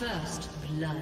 First blood.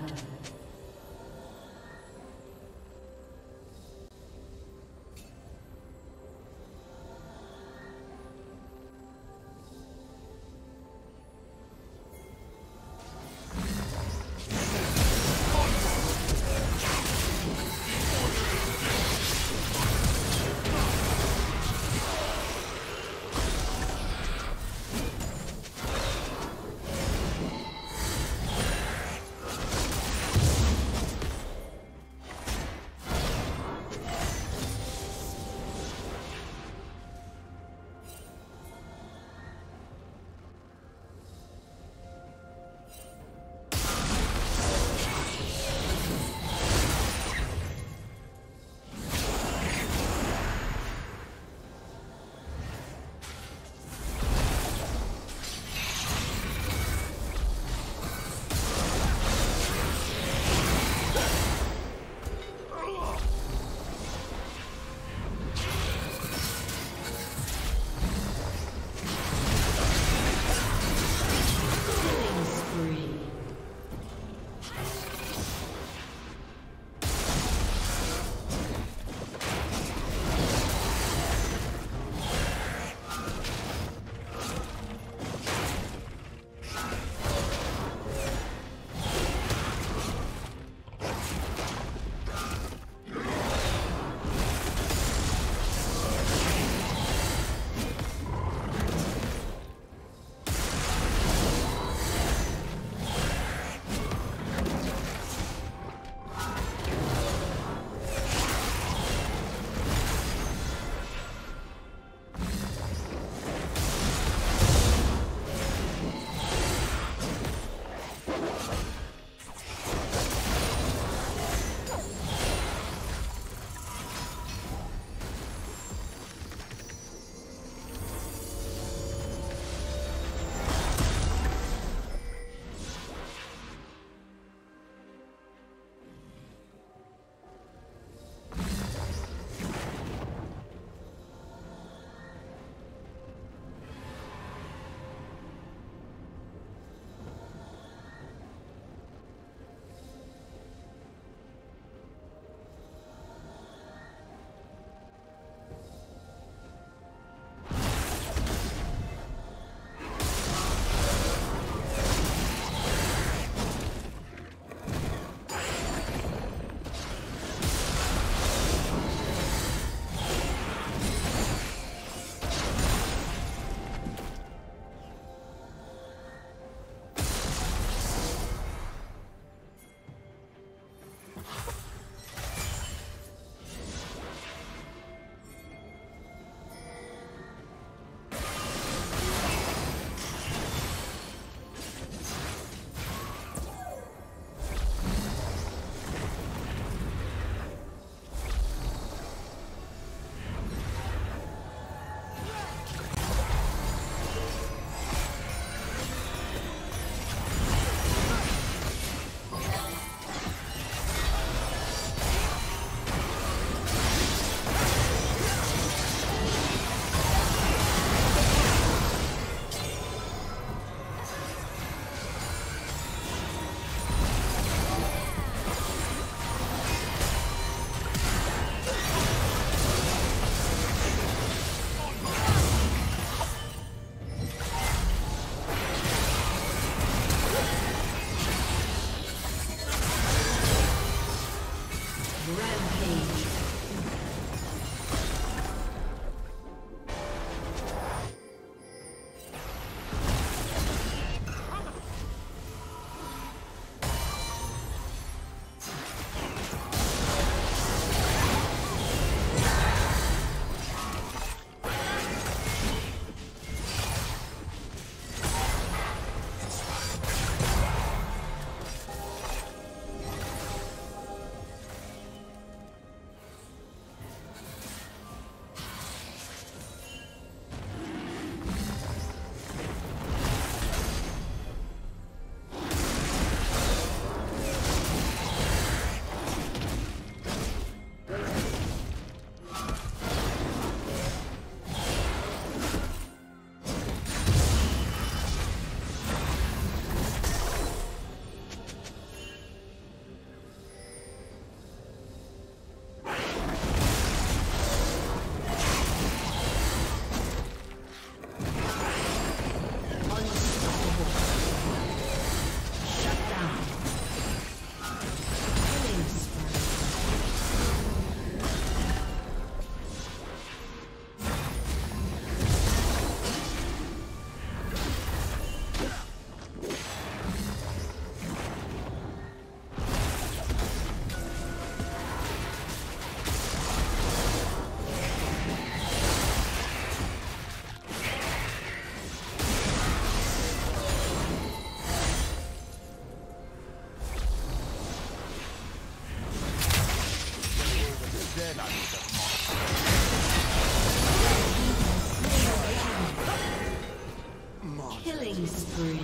killing spree.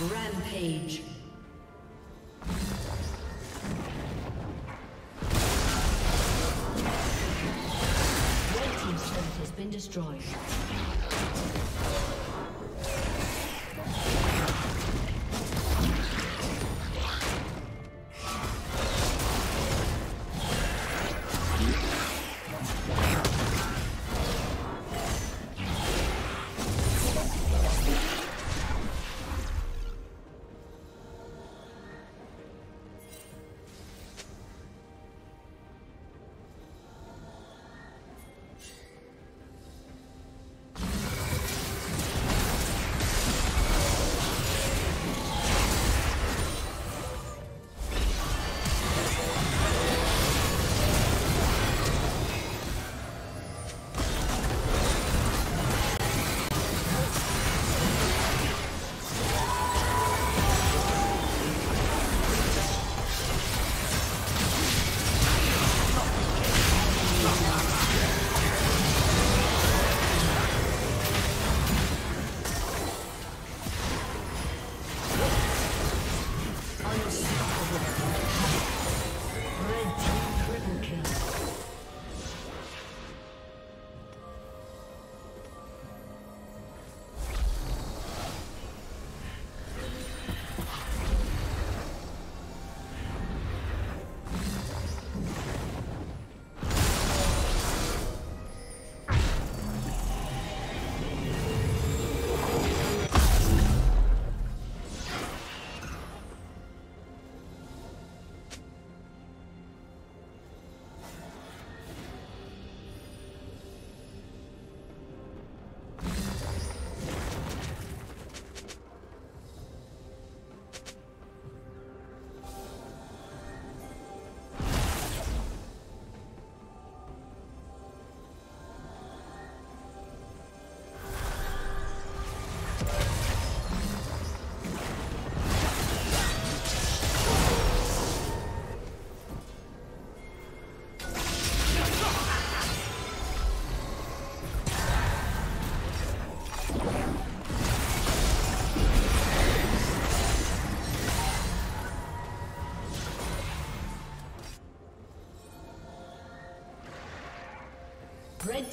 Rampage. Rampage. Red team's turret has been destroyed. Red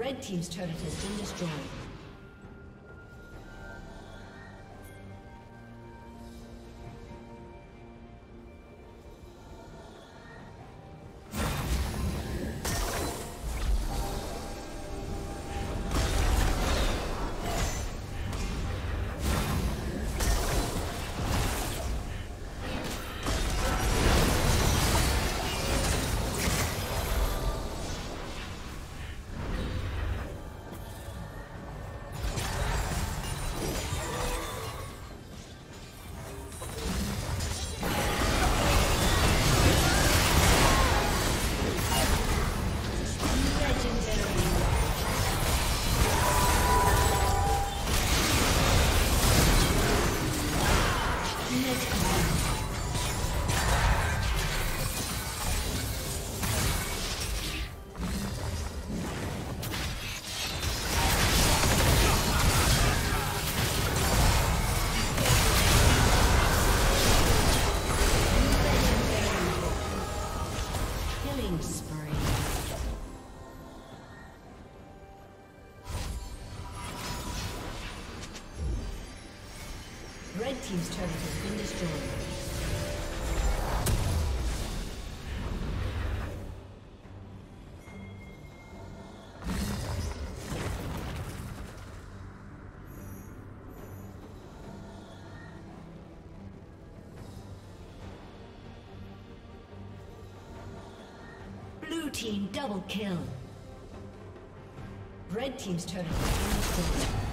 Red team's turret has been destroyed. Red team's turret has been destroyed. Blue team double kill. Red team's turret has been destroyed.